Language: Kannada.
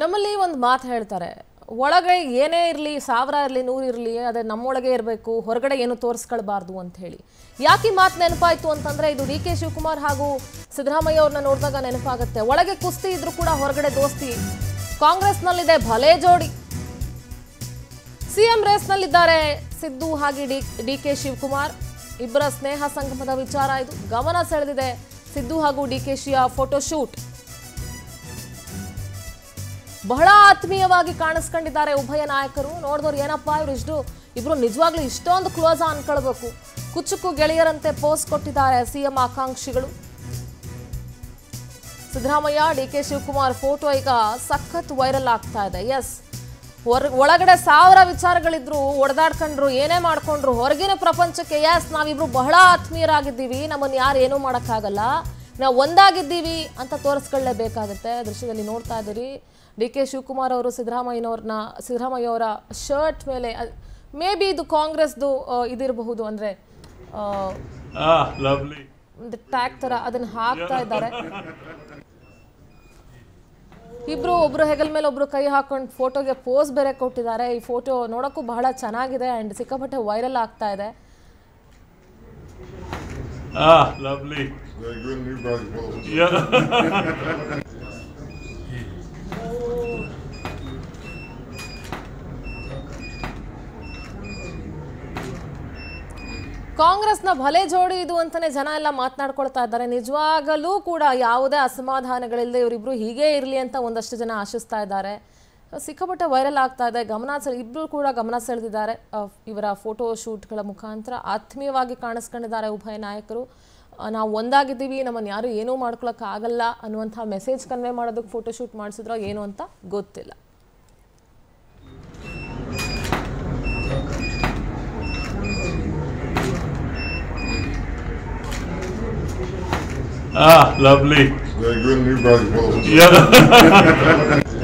ನಮ್ಮಲ್ಲಿ ಒಂದು ಮಾತು ಹೇಳ್ತಾರೆ, ಒಳಗೆ ಏನೇ ಇರಲಿ, ಸಾವಿರ ಇರಲಿ, ನೂರು ಇರಲಿ, ಅದೇ ನಮ್ಮೊಳಗೆ ಇರಬೇಕು, ಹೊರಗಡೆ ಏನು ತೋರಿಸ್ಕೊಳ್ಬಾರ್ದು ಅಂತ ಹೇಳಿ. ಯಾಕೆ ಈ ಮಾತು ನೆನಪಾಯಿತು ಅಂತಂದರೆ, ಇದು ಡಿ ಕೆ ಶಿವಕುಮಾರ್ ಹಾಗೂ ಸಿದ್ದರಾಮಯ್ಯ ಅವ್ರನ್ನ ನೋಡಿದಾಗ ನೆನಪಾಗುತ್ತೆ. ಒಳಗೆ ಕುಸ್ತಿ ಇದ್ರೂ ಕೂಡ ಹೊರಗಡೆ ದೋಸ್ತಿ. ಕಾಂಗ್ರೆಸ್ನಲ್ಲಿದೆ ಭಲೇ ಜೋಡಿ, ಸಿಎಂ ರೇಸ್ನಲ್ಲಿದ್ದಾರೆ ಸಿದ್ದು ಹಾಗೆ ಡಿ ಕೆ ಶಿವಕುಮಾರ್. ಇಬ್ಬರ ಸ್ನೇಹ ಸಂಗಮದ ವಿಚಾರ ಇದು ಗಮನ ಸೆಳೆದಿದೆ. ಸಿದ್ದು ಹಾಗೂ ಡಿಕೆಶಿಯ ಫೋಟೋಶೂಟ್ ಬಹಳ ಆತ್ಮೀಯವಾಗಿ ಕಾಣಿಸ್ಕೊಂಡಿದ್ದಾರೆ ಉಭಯ ನಾಯಕರು. ನೋಡಿದವ್ರು ಏನಪ್ಪಾ ಇವ್ರು ಇಬ್ರು ನಿಜವಾಗ್ಲೂ ಇಷ್ಟೊಂದು ಕ್ಲೋಸ್ ಅನ್ಕೊಳ್ಬೇಕು. ಕುಚ್ಚುಕು ಗೆಳೆಯರಂತೆ ಪೋಸ್ಟ್ ಕೊಟ್ಟಿದ್ದಾರೆ ಸಿಎಂ ಆಕಾಂಕ್ಷಿಗಳು. ಸಿದ್ದರಾಮಯ್ಯ ಡಿಕೆ ಶಿವಕುಮಾರ್ ಫೋಟೋ ಈಗ ಸಖತ್ ವೈರಲ್ ಆಗ್ತಾ ಇದೆ. ಎಸ್, ಒಳಗಡೆ ಸಾವಿರ ವಿಚಾರಗಳಿದ್ರು, ಒಡೆದಾಡ್ಕೊಂಡ್ರು, ಏನೇ ಮಾಡ್ಕೊಂಡ್ರು, ಹೊರಗಿನ ಪ್ರಪಂಚಕ್ಕೆ ಎಸ್ ನಾವಿಬ್ರು ಬಹಳ ಆತ್ಮೀಯರಾಗಿದ್ದೀವಿ, ನಮ್ಮನ್ನು ಯಾರು ಏನೂ ಮಾಡೋಕ್ಕಾಗಲ್ಲ, ನಾವು ಒಂದಾಗಿದ್ದೀವಿ ಅಂತ ತೋರಿಸ್ಕೊಳ್ಳೇಬೇಕಾಗುತ್ತೆ. ದೃಶ್ಯದಲ್ಲಿ ನೋಡ್ತಾ ಇದ್ದೀರಿ ಡಿ ಕೆ ಶಿವಕುಮಾರ್ ಅವರು ಸಿದ್ದರಾಮಯ್ಯ ಅವರ ಶರ್ಟ್ ಮೇಲೆ ಮೇ ಬಿ ಇದು ಕಾಂಗ್ರೆಸ್ದು ಇದಿರಬಹುದು, ಅಂದರೆ ಒಂದು ಟ್ಯಾಗ್ ಥರ ಅದನ್ನು ಹಾಕ್ತಾ ಇದ್ದಾರೆ. ಇಬ್ರು ಒಬ್ರು ಹೆಗಲ್ ಮೇಲೆ ಒಬ್ರು ಕೈ ಹಾಕೊಂಡು ಫೋಟೋಗೆ ಪೋಸ್ ಬೇರೆ ಕೊಟ್ಟಿದ್ದಾರೆ. ಈ ಫೋಟೋ ನೋಡೋಕ್ಕೂ ಬಹಳ ಚೆನ್ನಾಗಿದೆ ಅಂಡ್ ಸಿಕ್ಕಾಪಟ್ಟೆ ವೈರಲ್ ಆಗ್ತಾ ಇದೆ. ಕಾಂಗ್ರೆಸ್ನ ಭಲೆ ಜೋಡಿ ಇದು ಅಂತಾನೆ ಜನ ಎಲ್ಲ ಮಾತನಾಡ್ಕೊಳ್ತಾ ಇದ್ದಾರೆ. ನಿಜವಾಗಲೂ ಕೂಡ ಯಾವುದೇ ಅಸಮಾಧಾನಗಳಿಲ್ಲದೆ ಇವರಿಬ್ರು ಹೀಗೇ ಇರಲಿ ಅಂತ ಒಂದಷ್ಟು ಜನ ಆಶಿಸ್ತಾ ಇದ್ದಾರೆ. ಸಿಕ್ಕಾಪಟ್ಟೆ ವೈರಲ್ ಆಗ್ತಾ ಇದೆ. ಇಬ್ಬರು ಕೂಡ ಗಮನ ಸೆಳೆದಿದ್ದಾರೆ ಇವರ ಫೋಟೋ ಶೂಟ್ಗಳ ಮುಖಾಂತರ. ಆತ್ಮೀಯವಾಗಿ ಕಾಣಿಸ್ಕೊಂಡಿದ್ದಾರೆ ಉಭಯ ನಾಯಕರು. ನಾವು ಒಂದಾಗಿದ್ದೀವಿ, ನಮ್ಮನ್ನು ಯಾರು ಏನೂ ಮಾಡ್ಕೊಳಕ್ಕೆ ಆಗಲ್ಲ ಅನ್ನುವಂಥ ಮೆಸೇಜ್ ಕನ್ವೆ ಮಾಡೋದಕ್ಕೆ ಫೋಟೋ ಶೂಟ್ ಮಾಡಿಸಿದ್ರೋ ಏನು ಅಂತ ಗೊತ್ತಿಲ್ಲ. Ah, lovely. They're good new bike balls. Yeah.